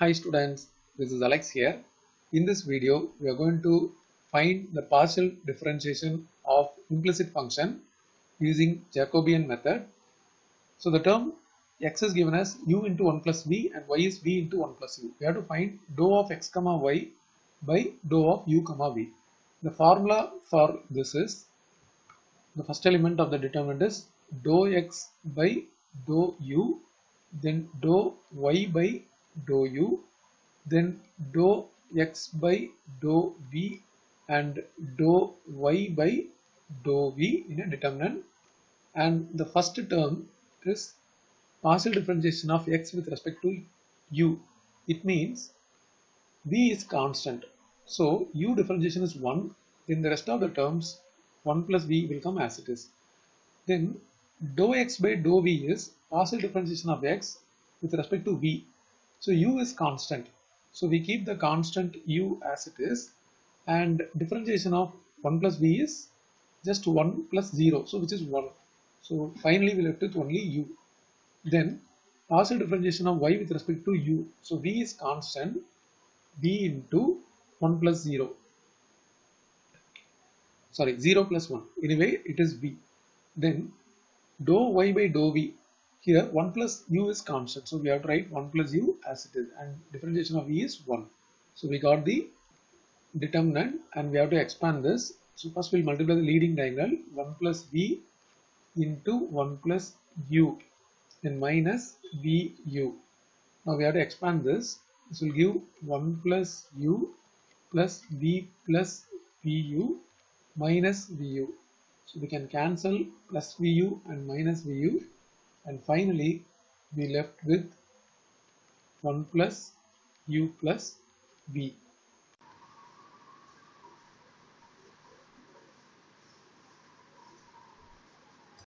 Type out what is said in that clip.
Hi students, this is Alex here. In this video, we are going to find the partial differentiation of implicit function using Jacobian method. So the term x is given as u into 1 plus v and y is v into 1 plus u. We have to find dou of x comma y by dou of u comma v. The formula for this is, the first element of the determinant is dou x by dou u, then dou y by dou u, then dou x by dou v and dou y by dou v in a determinant. And the first term is partial differentiation of x with respect to u. It means v is constant, so u differentiation is 1. Then the rest of the terms 1 plus v will come as it is. Then dou x by dou v is partial differentiation of x with respect to v. So u is constant, so we keep the constant u as it is, and differentiation of 1 plus v is just 1 plus 0, so which is 1. So finally we left with only u. Then partial differentiation of y with respect to u, so v is constant, v into 1 plus 0, sorry 0 plus 1, anyway it is v. Then dou y by dou v, here 1 plus u is constant, so we have to write 1 plus u as it is, and differentiation of v is 1. So we got the determinant and we have to expand this. So first we will multiply the leading diagonal, 1 plus v into 1 plus u, then minus vu. Now we have to expand this. This will give 1 plus u plus v plus vu minus vu. So we can cancel plus vu and minus vu, and finally we left with 1 plus u plus v.